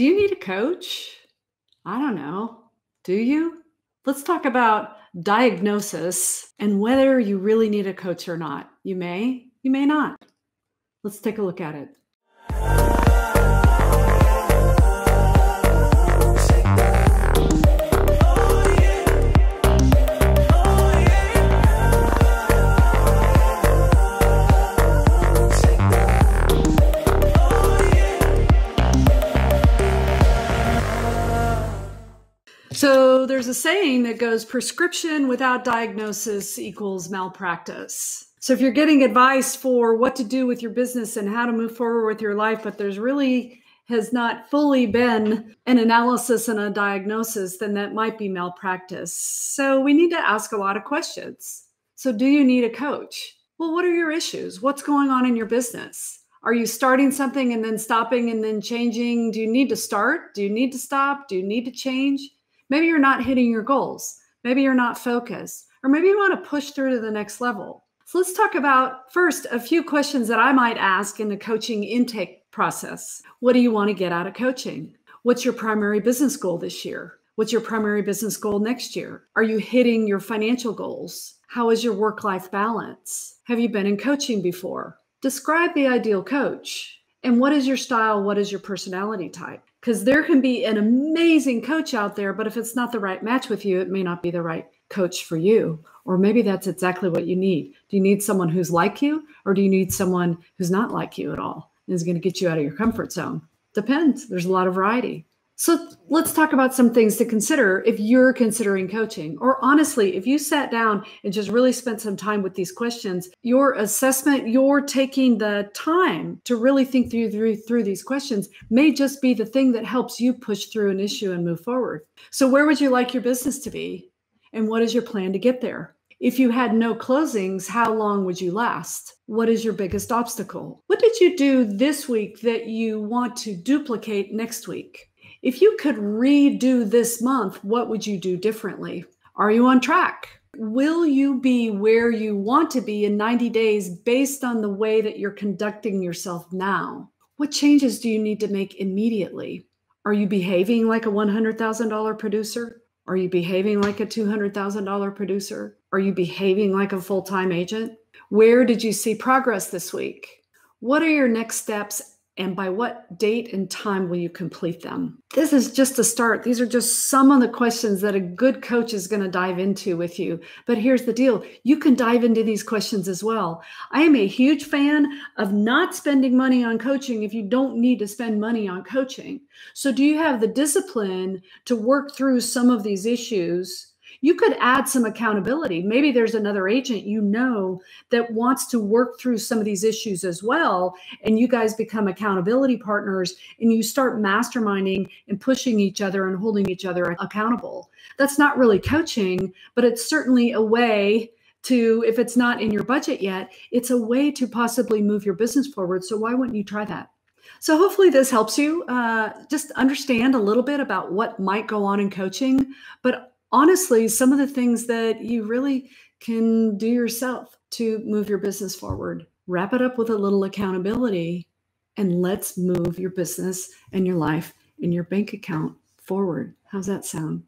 Do you need a coach? I don't know. Do you? Let's talk about diagnosis and whether you really need a coach or not. You may not. Let's take a look at it. So there's a saying that goes, prescription without diagnosis equals malpractice. So if you're getting advice for what to do with your business and how to move forward with your life, but there's really has not fully been an analysis and a diagnosis, then that might be malpractice. So we need to ask a lot of questions. So do you need a coach? Well, what are your issues? What's going on in your business? Are you starting something and then stopping and then changing? Do you need to start? Do you need to stop? Do you need to change? Maybe you're not hitting your goals. Maybe you're not focused, or maybe you want to push through to the next level. So let's talk about first a few questions that I might ask in the coaching intake process. What do you want to get out of coaching? What's your primary business goal this year? What's your primary business goal next year? Are you hitting your financial goals? How is your work-life balance? Have you been in coaching before? Describe the ideal coach. And what is your style? What is your personality type? Because there can be an amazing coach out there, but if it's not the right match with you, it may not be the right coach for you. Or maybe that's exactly what you need. Do you need someone who's like you, or do you need someone who's not like you at all and is going to get you out of your comfort zone? Depends. There's a lot of variety. So let's talk about some things to consider if you're considering coaching, or honestly, if you sat down and just really spent some time with these questions, your assessment, you're taking the time to really think through these questions may just be the thing that helps you push through an issue and move forward. So where would you like your business to be? And what is your plan to get there? If you had no closings, how long would you last? What is your biggest obstacle? What did you do this week that you want to duplicate next week? If you could redo this month, what would you do differently? Are you on track? Will you be where you want to be in 90 days based on the way that you're conducting yourself now? What changes do you need to make immediately? Are you behaving like a $100,000 producer? Are you behaving like a $200,000 producer? Are you behaving like a full-time agent? Where did you see progress this week? What are your next steps, and by what date and time will you complete them? This is just a start. These are just some of the questions that a good coach is going to dive into with you. But here's the deal. You can dive into these questions as well. I am a huge fan of not spending money on coaching if you don't need to spend money on coaching. So do you have the discipline to work through some of these issues? You could add some accountability. Maybe there's another agent you know that wants to work through some of these issues as well, and you guys become accountability partners, and you start masterminding and pushing each other and holding each other accountable. That's not really coaching, but it's certainly a way to, if it's not in your budget yet, it's a way to possibly move your business forward. So why wouldn't you try that? So hopefully this helps you just understand a little bit about what might go on in coaching, but honestly, some of the things that you really can do yourself to move your business forward. Wrap it up with a little accountability, and let's move your business and your life and your bank account forward. How's that sound?